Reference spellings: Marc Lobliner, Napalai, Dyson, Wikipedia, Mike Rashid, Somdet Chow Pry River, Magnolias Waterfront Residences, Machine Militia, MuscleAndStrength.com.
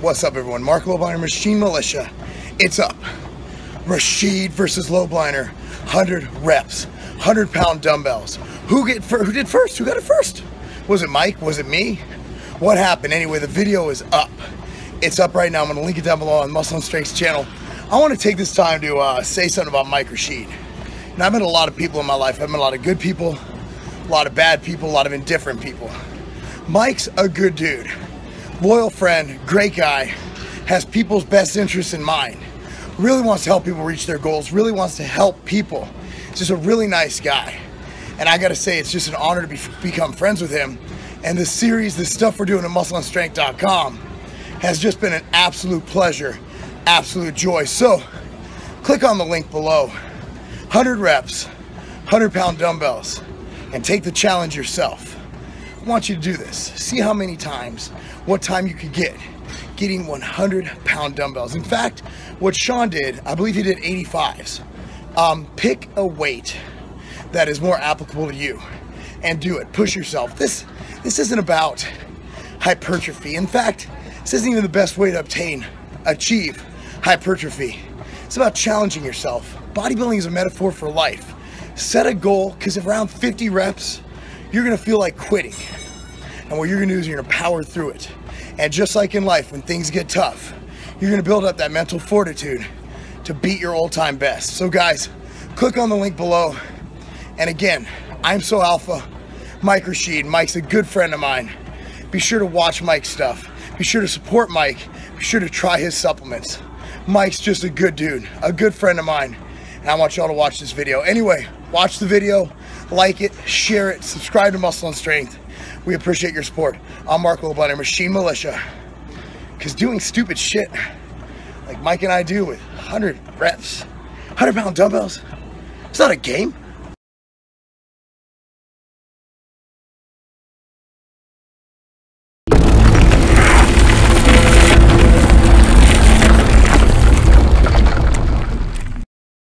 What's up, everyone? Marc Lobliner, Machine Militia. It's up. Rashid versus Lobliner. 100 reps. 100-pound dumbbells. Who did first? Who got it first? Was it Mike? Was it me? What happened? Anyway, the video is up. It's up right now. I'm going to link it down below on Muscle and Strength's channel. I want to take this time to say something about Mike Rashid. Now, I've met a lot of people in my life. I've met a lot of good people, a lot of bad people, a lot of indifferent people. Mike's a good dude. Loyal friend, great guy, has people's best interests in mind, really wants to help people reach their goals, really wants to help people. He's just a really nice guy. And I gotta say, it's just an honor to become friends with him. And this series, this stuff we're doing at MuscleAndStrength.com has just been an absolute pleasure, absolute joy. So click on the link below, 100 reps, 100-pound dumbbells, and take the challenge yourself. I want you to do this. See how many times, what time you could get getting 100-pound dumbbells. In fact, what Sean did, I believe he did 85s. Pick a weight that is more applicable to you and do it. Push yourself. This isn't about hypertrophy. In fact, this isn't even the best way to achieve hypertrophy. It's about challenging yourself. Bodybuilding is a metaphor for life. Set a goal, because if around 50 reps, you're gonna feel like quitting. And what you're gonna do is you're gonna power through it. And just like in life, when things get tough, you're gonna build up that mental fortitude to beat your all-time best. So guys, click on the link below. And again, I'm so alpha, Mike Rashid. Mike's a good friend of mine. Be sure to watch Mike's stuff. Be sure to support Mike. Be sure to try his supplements. Mike's just a good dude, a good friend of mine. And I want y'all to watch this video. Anyway, watch the video, like it, share it, subscribe to Muscle and Strength. We appreciate your support. I'm Marc Lobliner, Machine Militia. Because doing stupid shit like Mike and I do with 100 reps, 100-pound dumbbells, it's not a game.